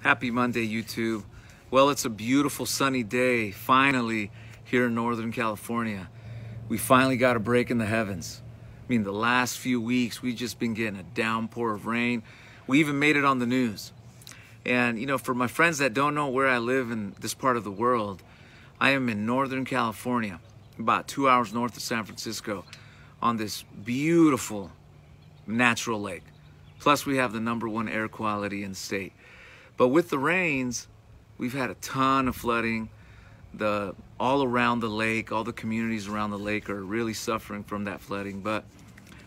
Happy Monday, YouTube. Well, it's a beautiful sunny day, finally, here in Northern California. We finally got a break in the heavens. I mean, the last few weeks, we've just been getting a downpour of rain. We even made it on the news. And, you know, for my friends that don't know where I live in this part of the world, I am in Northern California, about 2 hours north of San Francisco, on this beautiful natural lake. Plus, we have the #1 air quality in the state. But with the rains, we've had a ton of flooding. All around the lake, all the communities around the lake are really suffering from that flooding. But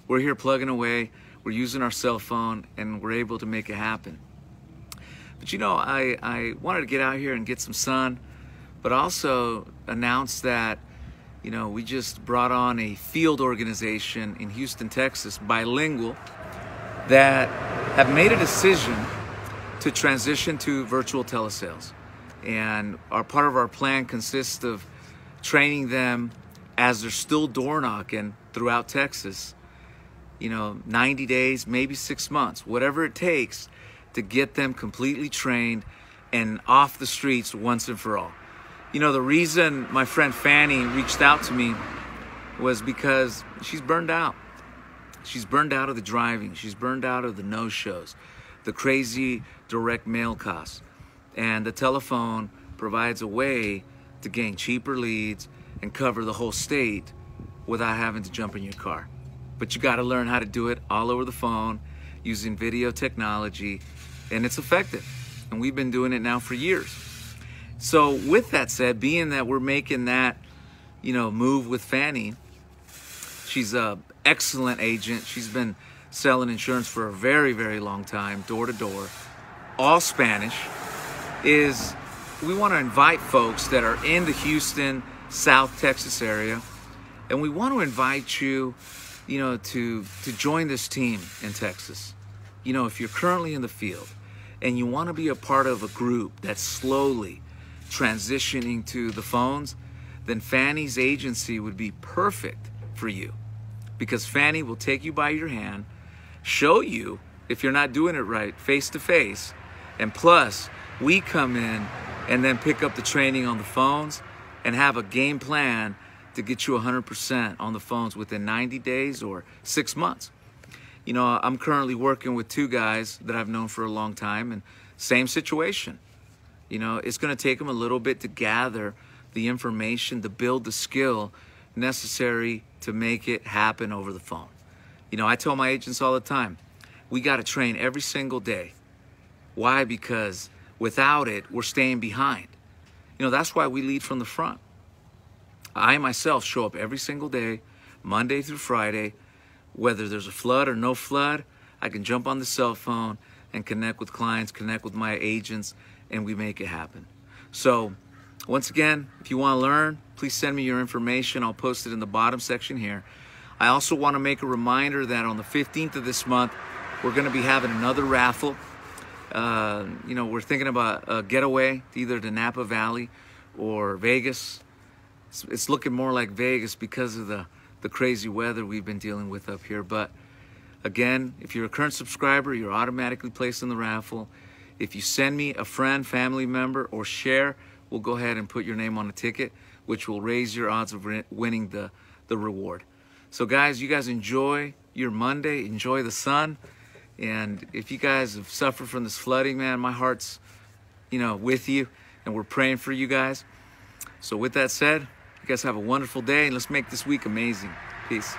we're here plugging away. We're using our cell phone, and we're able to make it happen. But you know, I wanted to get out here and get some sun, but also announce that, you know, we just brought on a field organization in Houston, Texas, bilingual, that have made a decision to transition to virtual telesales. And our part of our plan consists of training them as they're still door knocking throughout Texas, you know, 90 days, maybe 6 months, whatever it takes to get them completely trained and off the streets once and for all. You know, the reason my friend Fanny reached out to me was because she's burned out. She's burned out of the driving. She's burned out of the no-shows, the crazy direct mail costs. And the telephone provides a way to gain cheaper leads and cover the whole state without having to jump in your car. But you gotta learn how to do it all over the phone using video technology, and it's effective. And we've been doing it now for years. So with that said, being that we're making that, you know, move with Fanny, she's an excellent agent. She's been selling insurance for a very, very long time, door to door, all Spanish, is we want to invite folks that are in the Houston, South Texas area, and we want to invite you, you know, to join this team in Texas. You know, if you're currently in the field and you want to be a part of a group that's slowly transitioning to the phones, then Fanny's agency would be perfect for you, because Fanny will take you by your hand, show you if you're not doing it right face to face, and plus we come in and then pick up the training on the phones and have a game plan to get you 100% on the phones within 90 days or 6 months. You know, I'm currently working with two guys that I've known for a long time, and same situation. You know, it's going to take them a little bit to gather the information, to build the skill necessary to make it happen over the phone. You know, I tell my agents all the time, we got to train every single day. Why? Because without it, we're staying behind. You know, that's why we lead from the front. I myself show up every single day, Monday through Friday. Whether there's a flood or no flood, I can jump on the cell phone and connect with clients, connect with my agents, and we make it happen. So once again, if you want to learn, please send me your information. I'll post it in the bottom section here. I also want to make a reminder that on the 15th of this month, we're going to be having another raffle. You know, we're thinking about a getaway either to Napa Valley or Vegas. It's looking more like Vegas because of the crazy weather we've been dealing with up here. But again, if you're a current subscriber, you're automatically placed in the raffle. If you send me a friend, family member, or share, we'll go ahead and put your name on a ticket, which will raise your odds of winning the reward. So guys, you guys enjoy your Monday, enjoy the sun. And if you guys have suffered from this flooding, man, my heart's, you know, with you, and we're praying for you guys. So with that said, you guys have a wonderful day, and let's make this week amazing. Peace.